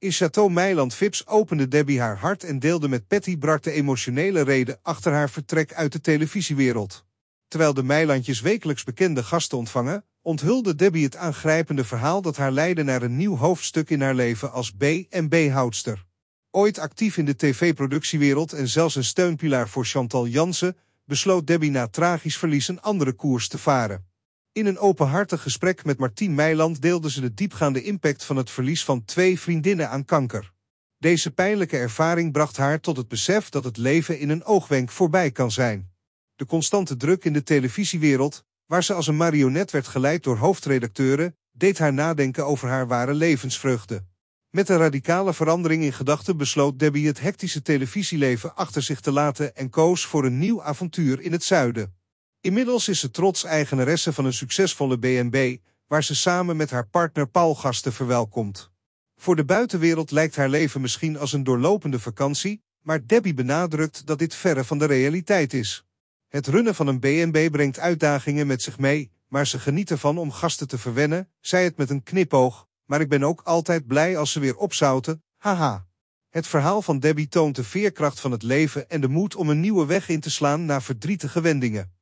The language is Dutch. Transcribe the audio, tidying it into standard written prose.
In Chateau Meiland Vips opende Debbie haar hart en deelde met Patty Brard de emotionele reden achter haar vertrek uit de televisiewereld. Terwijl de Meilandjes wekelijks bekende gasten ontvangen, onthulde Debbie het aangrijpende verhaal dat haar leidde naar een nieuw hoofdstuk in haar leven als B&B-houdster. Ooit actief in de tv-productiewereld en zelfs een steunpilaar voor Chantal Janzen, besloot Debbie na tragisch verlies een andere koers te varen. In een openhartig gesprek met Martien Meiland deelde ze de diepgaande impact van het verlies van 2 vriendinnen aan kanker. Deze pijnlijke ervaring bracht haar tot het besef dat het leven in een oogwenk voorbij kan zijn. De constante druk in de televisiewereld, waar ze als een marionet werd geleid door hoofdredacteuren, deed haar nadenken over haar ware levensvreugde. Met een radicale verandering in gedachten besloot Debbie het hectische televisieleven achter zich te laten en koos voor een nieuw avontuur in het zuiden. Inmiddels is ze trots eigenaresse van een succesvolle B&B, waar ze samen met haar partner Paul gasten verwelkomt. Voor de buitenwereld lijkt haar leven misschien als een doorlopende vakantie, maar Debbie benadrukt dat dit verre van de realiteit is. Het runnen van een B&B brengt uitdagingen met zich mee, maar ze geniet ervan om gasten te verwennen, zei het met een knipoog, maar ik ben ook altijd blij als ze weer opzouten, haha. Het verhaal van Debbie toont de veerkracht van het leven en de moed om een nieuwe weg in te slaan na verdrietige wendingen.